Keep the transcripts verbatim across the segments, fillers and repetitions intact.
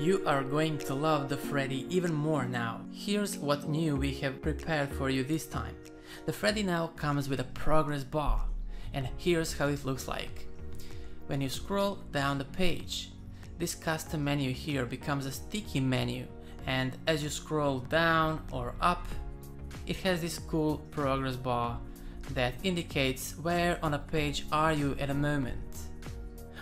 You are going to love the Freddy even more now. Here's what new we have prepared for you this time. The Freddy now comes with a progress bar, and here's how it looks like. When you scroll down the page, this custom menu here becomes a sticky menu, and as you scroll down or up, it has this cool progress bar that indicates where on a page are you at a moment.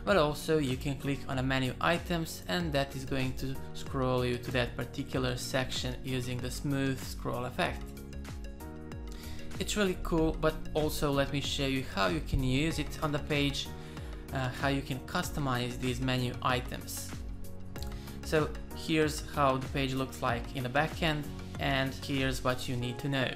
But also you can click on a menu items, and that is going to scroll you to that particular section using the smooth scroll effect. It's really cool, but also let me show you how you can use it on the page, uh, how you can customize these menu items. So here's how the page looks like in the backend, and here's what you need to know.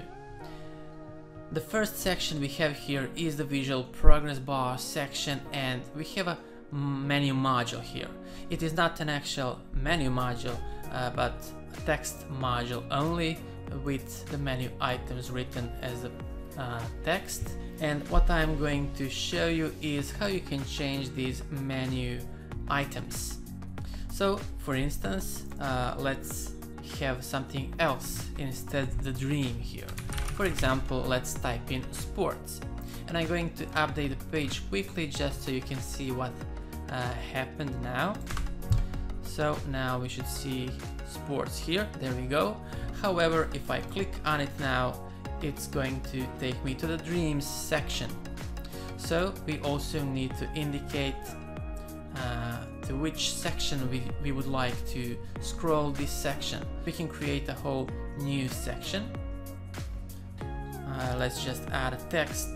The first section we have here is the visual progress bar section, and we have a menu module here. It is not an actual menu module, uh, but a text module only with the menu items written as a uh, text. And what I'm going to show you is how you can change these menu items. So for instance, uh, let's have something else instead the dream here. For example, let's type in sports, and I'm going to update the page quickly just so you can see what uh, happened now. So now we should see sports here, there we go. However, if I click on it now, it's going to take me to the dreams section. So we also need to indicate uh, to which section we, we would like to scroll this section. We can create a whole new section. Uh, let's just add a text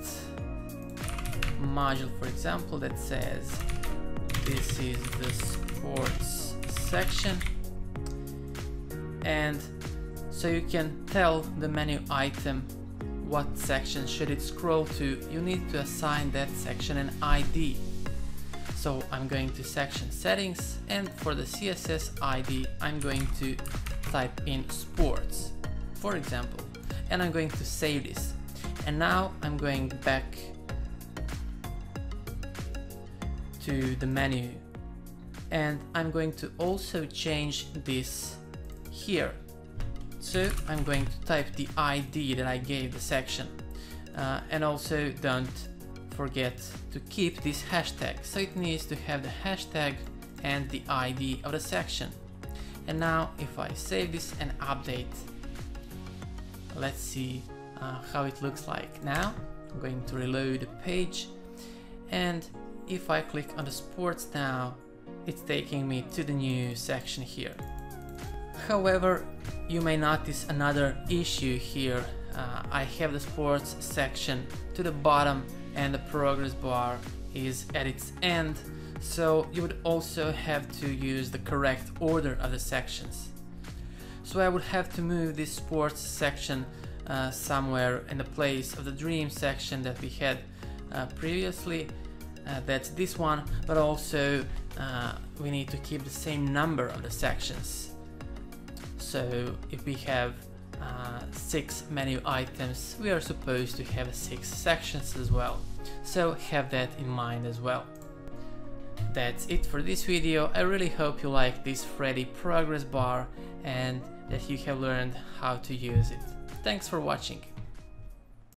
module, for example, that says this is the sports section. And so you can tell the menu item what section should it scroll to. You need to assign that section an I D. So I'm going to section settings, and for the C S S I D I'm going to type in sports, for example. And I'm going to save this, and now I'm going back to the menu, and I'm going to also change this here. So I'm going to type the I D that I gave the section, uh, and also don't forget to keep this hashtag, so it needs to have the hashtag and the I D of the section. And now if I save this and update, let's see uh, how it looks like now. I'm going to reload the page, and if I click on the sports now, it's taking me to the new section here. However, you may notice another issue here. Uh, I have the sports section to the bottom and the progress bar is at its end, so you would also have to use the correct order of the sections. So I would have to move this sports section uh, somewhere in the place of the dream section that we had uh, previously. Uh, that's this one, but also uh, we need to keep the same number of the sections. So if we have uh, six menu items, we are supposed to have six sections as well. So have that in mind as well. That's it for this video. I really hope you like this Freddy progress bar and that you have learned how to use it. Thanks for watching.